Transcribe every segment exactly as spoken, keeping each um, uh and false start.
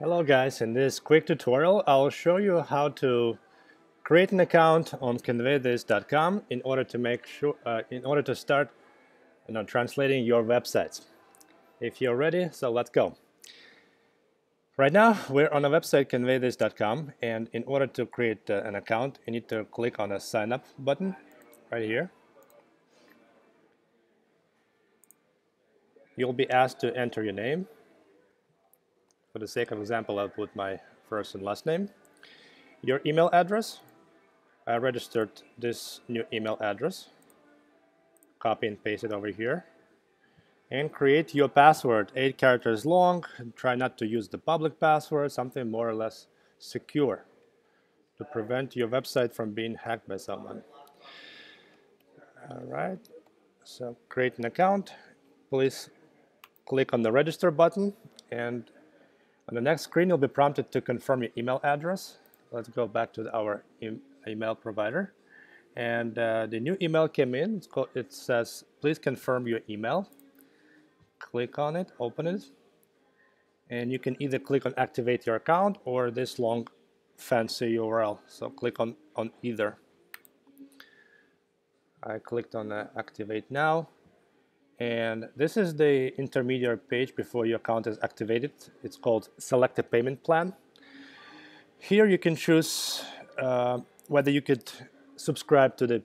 Hello guys, in this quick tutorial I'll show you how to create an account on convey this dot com in order to make sure uh, in order to start you know, translating your websites. If you're ready, so let's go. Right now we're on a website convey this dot com, and in order to create uh, an account you need to click on a sign up button right here. You'll be asked to enter your name. For the sake of example, I'll put my first and last name. Your email address. I registered this new email address. Copy and paste it over here. And create your password, eight characters long. Try not to use the public password, something more or less secure to prevent your website from being hacked by someone. All right, so create an account. Please click on the register button, and on the next screen, you'll be prompted to confirm your email address. Let's go back to our e email provider. And uh, the new email came in. It's called, it says, please confirm your email. Click on it, open it. And you can either click on activate your account or this long fancy U R L. So click on, on either. I clicked on uh, activate now. And this is the intermediary page before your account is activated. It's called Select a Payment Plan. Here you can choose uh, whether you could subscribe to the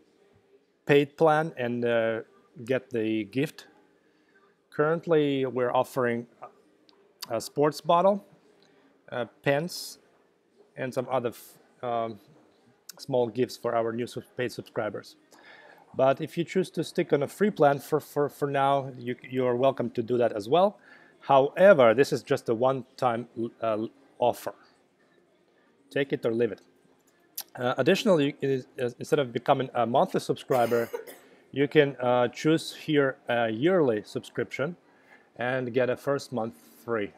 paid plan and uh, get the gift. Currently we're offering a sports bottle, uh, pens, and some other f um, small gifts for our new sub paid subscribers. But if you choose to stick on a free plan for, for, for now, you, you're welcome to do that as well. However, this is just a one-time uh, offer. Take it or leave it. Uh, additionally, it is, uh, instead of becoming a monthly subscriber, you can uh, choose here a yearly subscription and get a first month free.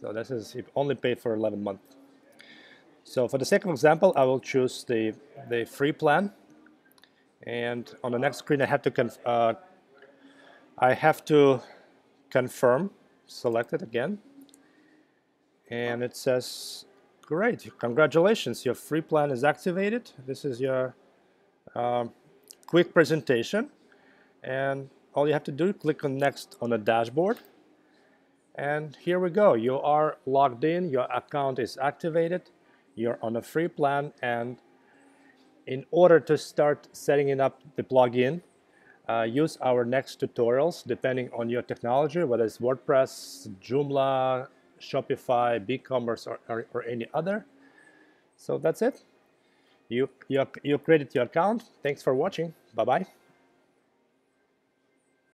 So this is if only paid for eleven months. So for the sake of example, I will choose the, the free plan. And on the next screen, I have to conf uh, I have to confirm. Select it again, and it says, "Great, congratulations! Your free plan is activated. This is your um, quick presentation." And all you have to do, click on Next on the dashboard, and here we go. You are logged in. Your account is activated. You're on a free plan, and in order to start setting up the plugin, uh, use our next tutorials depending on your technology, whether it's WordPress, Joomla, Shopify, BigCommerce, or, or, or any other. So that's it. You, you, you created your account. Thanks for watching. Bye-bye.